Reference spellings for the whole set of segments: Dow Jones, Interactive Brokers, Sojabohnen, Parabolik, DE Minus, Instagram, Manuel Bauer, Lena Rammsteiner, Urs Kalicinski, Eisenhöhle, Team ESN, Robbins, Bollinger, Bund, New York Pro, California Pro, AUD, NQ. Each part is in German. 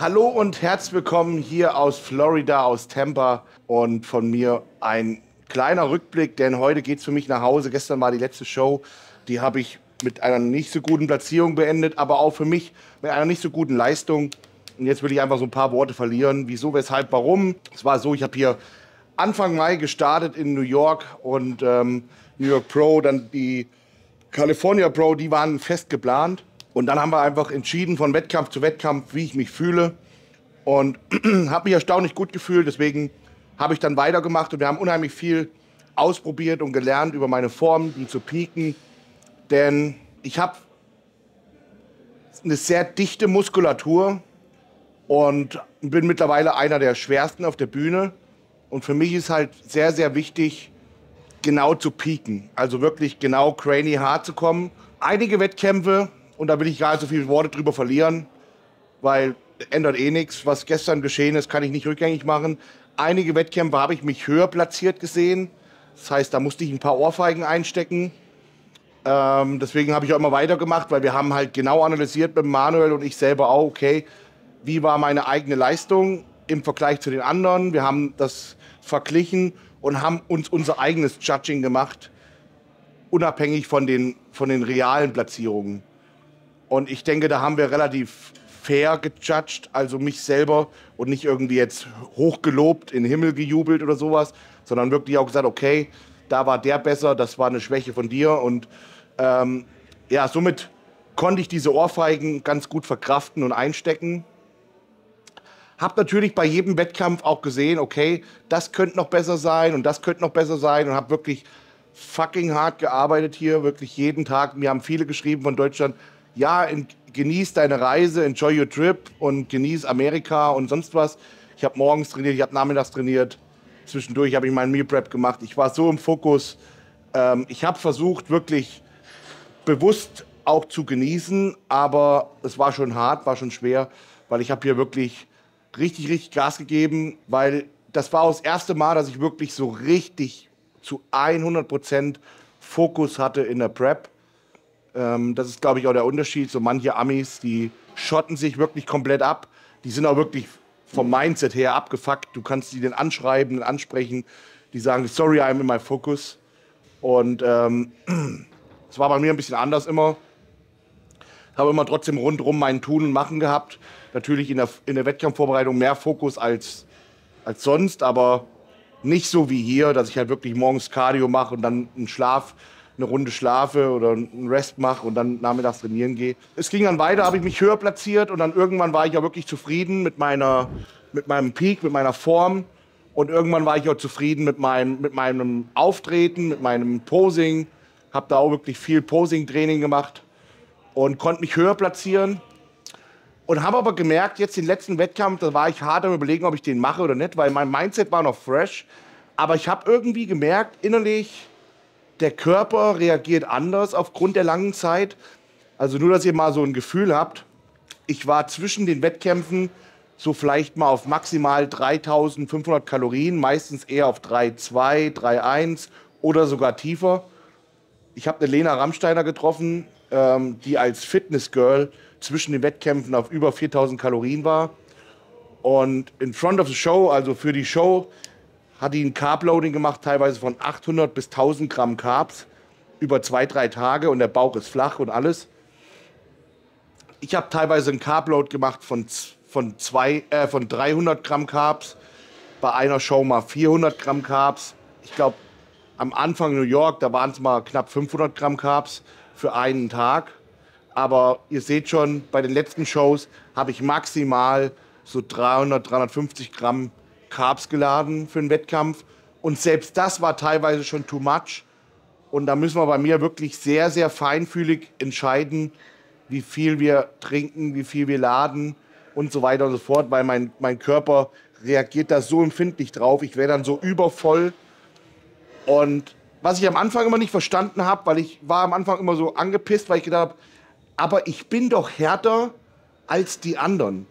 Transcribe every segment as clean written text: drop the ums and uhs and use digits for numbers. Hallo und herzlich willkommen hier aus Florida, aus Tampa, und von mir ein kleiner Rückblick, denn heute geht es für mich nach Hause. Gestern war die letzte Show, die habe ich mit einer nicht so guten Platzierung beendet, aber auch für mich mit einer nicht so guten Leistung. Und jetzt will ich einfach so ein paar Worte verlieren, wieso, weshalb, warum. Es war so, ich habe hier Anfang Mai gestartet in New York und New York Pro, dann die California Pro, die waren fest geplant. Und dann haben wir einfach entschieden von Wettkampf zu Wettkampf, wie ich mich fühle, und habe mich erstaunlich gut gefühlt. Deswegen habe ich dann weitergemacht und wir haben unheimlich viel ausprobiert und gelernt über meine Form, die zu pieken. Denn ich habe eine sehr dichte Muskulatur und bin mittlerweile einer der schwersten auf der Bühne. Und für mich ist halt sehr, sehr wichtig, genau zu pieken. Also wirklich genau cranny hart zu kommen. Einige Wettkämpfe, und da will ich gar nicht so viele Worte drüber verlieren, weil ändert eh nichts. Was gestern geschehen ist, kann ich nicht rückgängig machen. Einige Wettkämpfe habe ich mich höher platziert gesehen. Das heißt, da musste ich ein paar Ohrfeigen einstecken. Deswegen habe ich auch immer weitergemacht, weil wir haben halt genau analysiert mit Manuel und ich selber auch, okay, wie war meine eigene Leistung im Vergleich zu den anderen. Wir haben das verglichen und haben uns unser eigenes Judging gemacht, unabhängig von den realen Platzierungen. Und ich denke, da haben wir relativ fair gejudged, also mich selber, und nicht irgendwie jetzt hochgelobt, in den Himmel gejubelt oder sowas, sondern wirklich auch gesagt, okay, da war der besser, das war eine Schwäche von dir. Und ja, somit konnte ich diese Ohrfeigen ganz gut verkraften und einstecken. Hab natürlich bei jedem Wettkampf auch gesehen, okay, das könnte noch besser sein und das könnte noch besser sein, und habe wirklich fucking hart gearbeitet hier, wirklich jeden Tag. Mir haben viele geschrieben von Deutschland, ja, genieß deine Reise, enjoy your trip und genieß Amerika und sonst was. Ich habe morgens trainiert, ich habe nachmittags trainiert, zwischendurch habe ich meinen Meal Prep gemacht. Ich war so im Fokus. Ich habe versucht, wirklich bewusst auch zu genießen, aber es war schon hart, war schon schwer, weil ich habe hier wirklich richtig, richtig Gas gegeben, weil das war das erste Mal, dass ich wirklich so richtig zu 100% Fokus hatte in der Prep. Das ist, glaube ich, auch der Unterschied. So manche Amis, die schotten sich wirklich komplett ab. Die sind auch wirklich vom Mindset her abgefuckt. Du kannst die den anschreiben, den ansprechen. Die sagen, sorry, I'm in my focus. Und es war bei mir ein bisschen anders immer. Ich habe immer trotzdem rundherum mein Tun und Machen gehabt. Natürlich in der Wettkampfvorbereitung mehr Fokus als sonst, aber nicht so wie hier, dass ich halt wirklich morgens Cardio mache und dann einen Schlaf, eine Runde schlafe oder einen Rest mache und dann nachmittags trainieren gehe. Es ging dann weiter, habe ich mich höher platziert, und dann irgendwann war ich ja wirklich zufrieden mit meinem Peak, mit meiner Form, und irgendwann war ich auch zufrieden mit meinem Auftreten, mit meinem Posing. Habe da auch wirklich viel Posing-Training gemacht und konnte mich höher platzieren, und habe aber gemerkt, jetzt den letzten Wettkampf, da war ich hart am Überlegen, ob ich den mache oder nicht, weil mein Mindset war noch fresh, aber ich habe irgendwie gemerkt, innerlich, der Körper reagiert anders aufgrund der langen Zeit. Also nur, dass ihr mal so ein Gefühl habt. Ich war zwischen den Wettkämpfen so vielleicht mal auf maximal 3.500 Kalorien, meistens eher auf 3,2, 3,1 oder sogar tiefer. Ich habe eine Lena Rammsteiner getroffen, die als Fitnessgirl zwischen den Wettkämpfen auf über 4.000 Kalorien war. Und in front of the show, also für die Show, hat die ein Carb-Loading gemacht, teilweise von 800 bis 1000 Gramm Carbs über 2-3 Tage, und der Bauch ist flach und alles. Ich habe teilweise ein Carb-Load gemacht von 300 Gramm Carbs, bei einer Show mal 400 Gramm Carbs. Ich glaube, am Anfang New York, da waren es mal knapp 500 Gramm Carbs für einen Tag. Aber ihr seht schon, bei den letzten Shows habe ich maximal so 300, 350 Gramm Carbs geladen für einen Wettkampf, und selbst das war teilweise schon too much, und da müssen wir bei mir wirklich sehr, sehr feinfühlig entscheiden, wie viel wir trinken, wie viel wir laden und so weiter und so fort, weil mein Körper reagiert da so empfindlich drauf. Ich wäre dann so übervoll, und was ich am Anfang immer nicht verstanden habe, weil ich war am Anfang immer so angepisst, weil ich gedacht habe, aber ich bin doch härter als die anderen.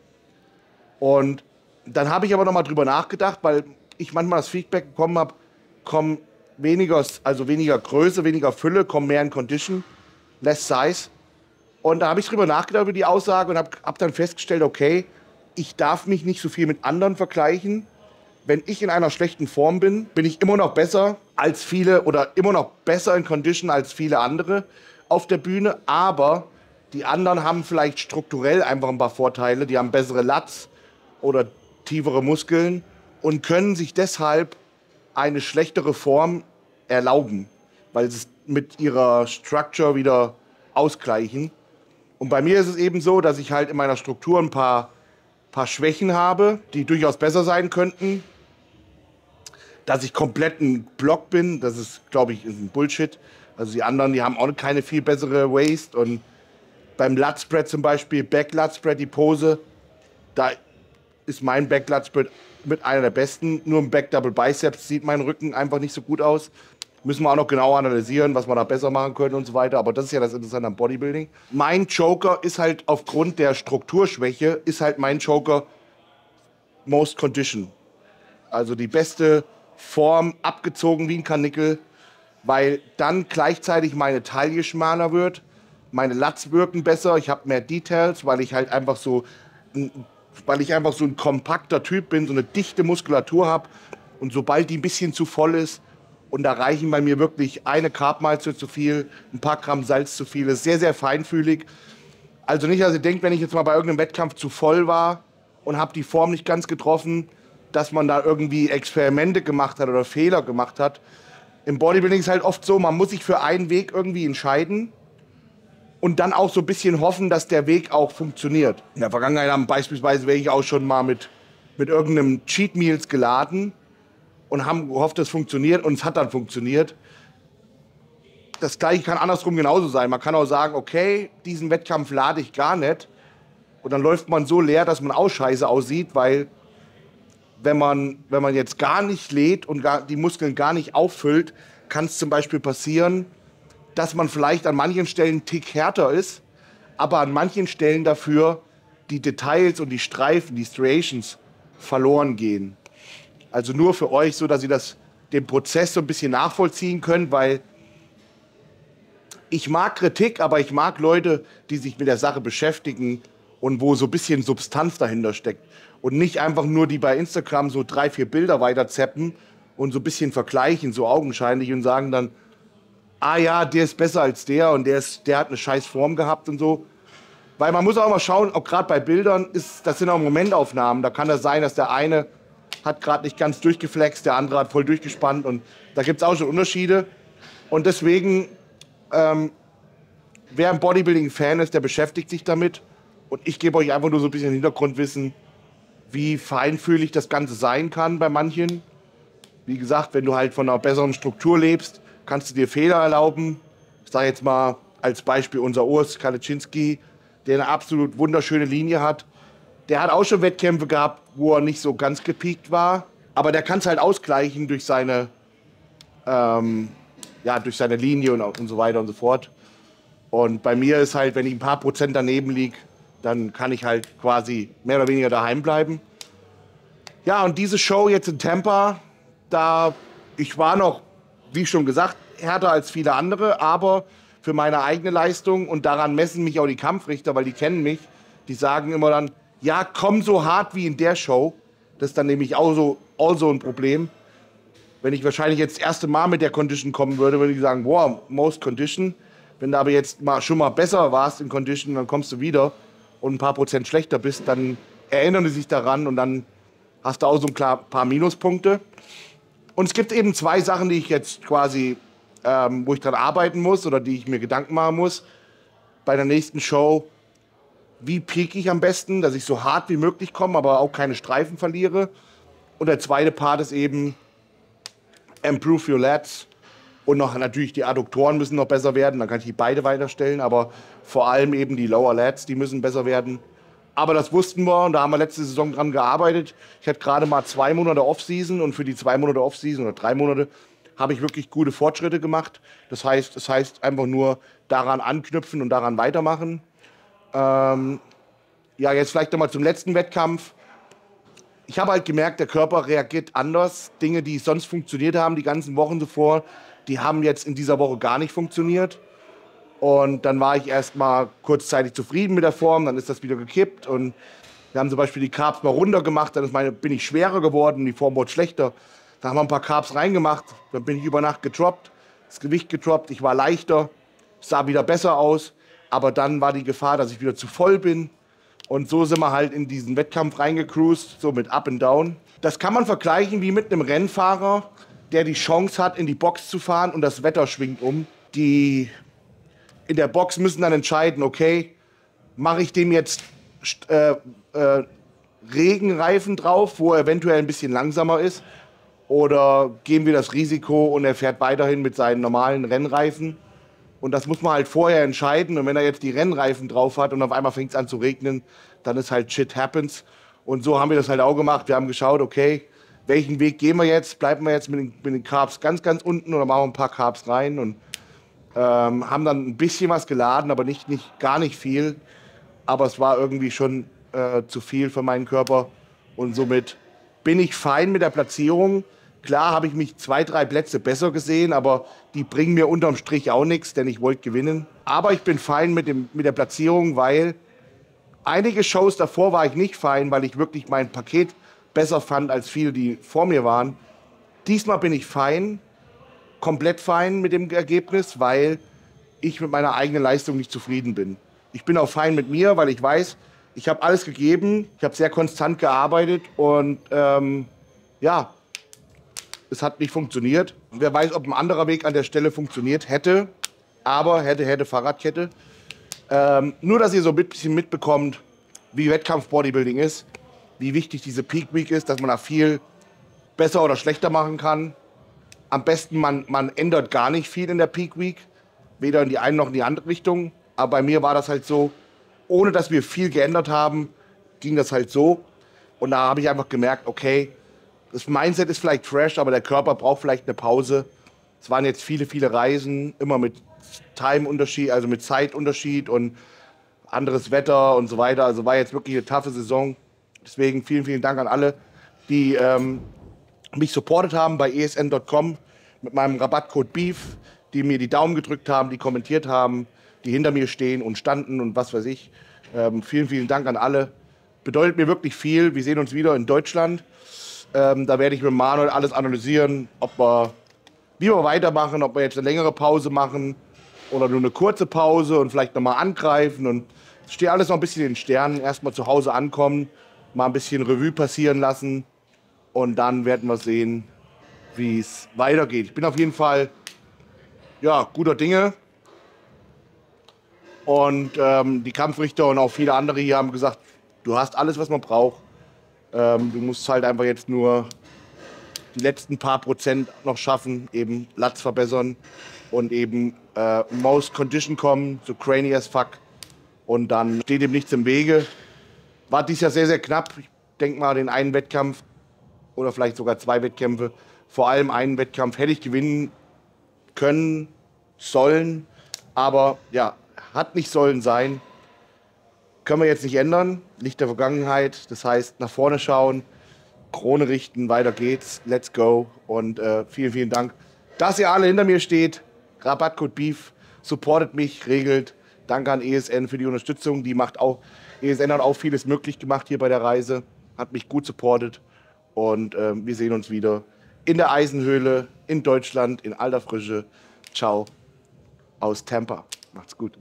Und dann habe ich aber nochmal drüber nachgedacht, weil ich manchmal das Feedback bekommen habe, komm weniger, also weniger Größe, weniger Fülle, komm mehr in Condition, less size. Und da habe ich drüber nachgedacht über die Aussage und habe dann festgestellt, okay, ich darf mich nicht so viel mit anderen vergleichen. Wenn ich in einer schlechten Form bin, bin ich immer noch besser als viele oder immer noch besser in Condition als viele andere auf der Bühne. Aber die anderen haben vielleicht strukturell einfach ein paar Vorteile. Die haben bessere Lats oder tiefere Muskeln und können sich deshalb eine schlechtere Form erlauben, weil sie es mit ihrer Structure wieder ausgleichen. Und bei mir ist es eben so, dass ich halt in meiner Struktur ein paar Schwächen habe, die durchaus besser sein könnten. Dass ich komplett ein Block bin, das ist, glaube ich, ein Bullshit. Also die anderen, die haben auch keine viel bessere Waist. Und beim Lat Spread zum Beispiel, Back Lat Spread, die Pose, da ist mein Back Lat Spread mit einer der besten. Nur im Back Double Biceps sieht mein Rücken einfach nicht so gut aus. Müssen wir auch noch genau analysieren, was man da besser machen können und so weiter. Aber das ist ja das Interessante am Bodybuilding. Mein Joker ist halt aufgrund der Strukturschwäche, ist halt mein Joker most condition. Also die beste Form, abgezogen wie ein Karnickel, weil dann gleichzeitig meine Taille schmaler wird, meine Lats wirken besser, ich habe mehr Details, weil ich halt einfach so, ein kompakter Typ bin, so eine dichte Muskulatur habe. Und sobald die ein bisschen zu voll ist, und da reichen bei mir wirklich eine Carbmahlzeit zu viel, ein paar Gramm Salz zu viel. Das ist sehr, sehr feinfühlig. Also nicht, dass ihr denkt, wenn ich jetzt mal bei irgendeinem Wettkampf zu voll war und habe die Form nicht ganz getroffen, dass man da irgendwie Experimente gemacht hat oder Fehler gemacht hat. Im Bodybuilding ist es halt oft so, man muss sich für einen Weg irgendwie entscheiden und dann auch so ein bisschen hoffen, dass der Weg auch funktioniert. In der Vergangenheit haben beispielsweise welche auch schon mal mit irgendeinem Cheat Meals geladen und haben gehofft, es funktioniert, und es hat dann funktioniert. Das Gleiche kann andersrum genauso sein. Man kann auch sagen, okay, diesen Wettkampf lade ich gar nicht. Und dann läuft man so leer, dass man auch scheiße aussieht, weil wenn man jetzt gar nicht lädt und die Muskeln gar nicht auffüllt, kann es zum Beispiel passieren, dass man vielleicht an manchen Stellen einen Tick härter ist, aber an manchen Stellen dafür die Details und die Streifen, die Striations verloren gehen. Also nur für euch, so dass ihr den Prozess so ein bisschen nachvollziehen könnt, weil ich mag Kritik, aber ich mag Leute, die sich mit der Sache beschäftigen und wo so ein bisschen Substanz dahinter steckt. Und nicht einfach nur die bei Instagram so 3, 4 Bilder weiterzeppen und so ein bisschen vergleichen, so augenscheinlich, und sagen dann, ah ja, der ist besser als der und der hat eine scheiß Form gehabt und so. Weil man muss auch mal schauen, ob gerade bei Bildern, das sind auch Momentaufnahmen, da kann das sein, dass der eine hat gerade nicht ganz durchgeflext, der andere hat voll durchgespannt, und da gibt es auch schon Unterschiede. Und deswegen, wer ein Bodybuilding-Fan ist, der beschäftigt sich damit, und ich gebe euch einfach nur so ein bisschen Hintergrundwissen, wie feinfühlig das Ganze sein kann bei manchen. Wie gesagt, wenn du halt von einer besseren Struktur lebst, kannst du dir Fehler erlauben. Ich sage jetzt mal als Beispiel unser Urs Kalicinski, der eine absolut wunderschöne Linie hat. Der hat auch schon Wettkämpfe gehabt, wo er nicht so ganz gepiekt war. Aber der kann es halt ausgleichen durch seine, durch seine Linie und so weiter und so fort. Und bei mir ist halt, wenn ich ein paar Prozent daneben liege, dann kann ich halt quasi mehr oder weniger daheim bleiben. Ja, und diese Show jetzt in Tampa, ich war noch, wie schon gesagt, härter als viele andere, aber für meine eigene Leistung, und daran messen mich auch die Kampfrichter, weil die kennen mich, die sagen immer dann, ja, komm so hart wie in der Show. Das ist dann nämlich auch so ein Problem. Wenn ich wahrscheinlich jetzt das erste Mal mit der Condition kommen würde, würde ich sagen, wow, most Condition. Wenn du aber jetzt schon mal besser warst in Condition, dann kommst du wieder und ein paar Prozent schlechter bist, dann erinnern die sich daran und dann hast du auch so ein paar Minuspunkte. Und es gibt eben 2 Sachen, die ich jetzt quasi, wo ich dran arbeiten muss oder die ich mir Gedanken machen muss bei der nächsten Show. Wie pieke ich am besten, dass ich so hart wie möglich komme, aber auch keine Streifen verliere. Und der zweite Part ist eben improve your lats. Und noch natürlich die Adduktoren müssen noch besser werden, dann kann ich die beide weiterstellen. Aber vor allem eben die Lower Lats, die müssen besser werden. Aber das wussten wir und da haben wir letzte Saison dran gearbeitet. Ich hatte gerade mal 2 Monate Off-Season und für die 2 Monate Off-Season oder 3 Monate habe ich wirklich gute Fortschritte gemacht. Das heißt einfach nur daran anknüpfen und daran weitermachen. Jetzt vielleicht nochmal zum letzten Wettkampf. Ich habe halt gemerkt, der Körper reagiert anders. Dinge, die sonst funktioniert haben, die ganzen Wochen zuvor, die haben jetzt in dieser Woche gar nicht funktioniert. Und dann war ich erst mal kurzzeitig zufrieden mit der Form, dann ist das wieder gekippt. Und Wir haben zum Beispiel die Carbs mal runter gemacht, dann bin ich schwerer geworden, die Form wurde schlechter. Da haben wir ein paar Carbs reingemacht, dann bin ich über Nacht getroppt, das Gewicht getroppt, ich war leichter, sah wieder besser aus. Aber dann war die Gefahr, dass ich wieder zu voll bin. Und so sind wir halt in diesen Wettkampf reingecruised, so mit Up and Down. Das kann man vergleichen wie mit einem Rennfahrer, der die Chance hat, in die Box zu fahren und das Wetter schwingt um. Die in der Box müssen dann entscheiden, okay, mache ich dem jetzt Regenreifen drauf, wo er eventuell ein bisschen langsamer ist, oder geben wir das Risiko und er fährt weiterhin mit seinen normalen Rennreifen. Und das muss man halt vorher entscheiden. Und wenn er jetzt die Rennreifen drauf hat und auf einmal fängt es an zu regnen, dann ist halt shit happens. Und so haben wir das halt auch gemacht. Wir haben geschaut, okay, welchen Weg gehen wir jetzt? Bleiben wir jetzt mit den Carbs ganz unten oder machen wir ein paar Carbs rein? Und haben dann ein bisschen was geladen, aber gar nicht viel. Aber es war irgendwie schon zu viel für meinen Körper. Und somit bin ich fein mit der Platzierung. Klar habe ich mich 2, 3 Plätze besser gesehen, aber die bringen mir unterm Strich auch nichts, denn ich wollte gewinnen. Aber ich bin fein mit der Platzierung, weil einige Shows davor war ich nicht fein, weil ich wirklich mein Paket besser fand als viele, die vor mir waren. Diesmal bin ich fein, komplett fein mit dem Ergebnis, weil ich mit meiner eigenen Leistung nicht zufrieden bin. Ich bin auch fein mit mir, weil ich weiß, ich habe alles gegeben, ich habe sehr konstant gearbeitet und ja, es hat nicht funktioniert. Wer weiß, ob ein anderer Weg an der Stelle funktioniert hätte, aber hätte, Fahrradkette. Nur, dass ihr so ein bisschen mitbekommt, wie Wettkampf-Bodybuilding ist, wie wichtig diese Peak Week ist, dass man da viel besser oder schlechter machen kann. Am besten, man ändert gar nicht viel in der Peak Week, weder in die eine noch in die andere Richtung. Aber bei mir war das halt so, ohne dass wir viel geändert haben, ging das halt so. Und da habe ich einfach gemerkt, okay, das Mindset ist vielleicht fresh, aber der Körper braucht vielleicht eine Pause. Es waren jetzt viele Reisen, immer mit Time-Unterschied, also mit Zeitunterschied und anderes Wetter und so weiter. Also war jetzt wirklich eine taffe Saison. Deswegen vielen Dank an alle, die mich supportet haben bei esn.com mit meinem Rabattcode BEEF, die mir die Daumen gedrückt haben, die kommentiert haben, die hinter mir stehen und standen und was weiß ich. Vielen Dank an alle. Bedeutet mir wirklich viel. Wir sehen uns wieder in Deutschland. Da werde ich mit Manuel alles analysieren, wie wir weitermachen, ob wir jetzt eine längere Pause machen oder nur eine kurze Pause und vielleicht nochmal angreifen. Und es steht alles noch ein bisschen in den Sternen. Erstmal zu Hause ankommen, mal ein bisschen Revue passieren lassen und dann werden wir sehen, wie es weitergeht. Ich bin auf jeden Fall, ja, guter Dinge. Und die Kampfrichter und auch viele andere hier haben gesagt, du hast alles, was man braucht. Du musst halt einfach jetzt nur die letzten paar Prozent noch schaffen, eben Latz verbessern und eben most condition kommen, so crazy as fuck. Und dann steht dem nichts im Wege. War dies Jahr sehr knapp. Ich denke mal, den einen Wettkampf oder vielleicht sogar 2 Wettkämpfe, vor allem einen Wettkampf hätte ich gewinnen können, sollen, aber ja, hat nicht sollen sein. Können wir jetzt nicht ändern, Licht der Vergangenheit, das heißt nach vorne schauen, Krone richten, weiter geht's, let's go und vielen Dank, dass ihr alle hinter mir steht, Rabattcode BEEF, supportet mich, regelt, danke an ESN für die Unterstützung, die macht auch, ESN hat auch vieles möglich gemacht hier bei der Reise, hat mich gut supportet und wir sehen uns wieder in der Eisenhöhle, in Deutschland, in alter Frische, ciao, aus Tampa, macht's gut.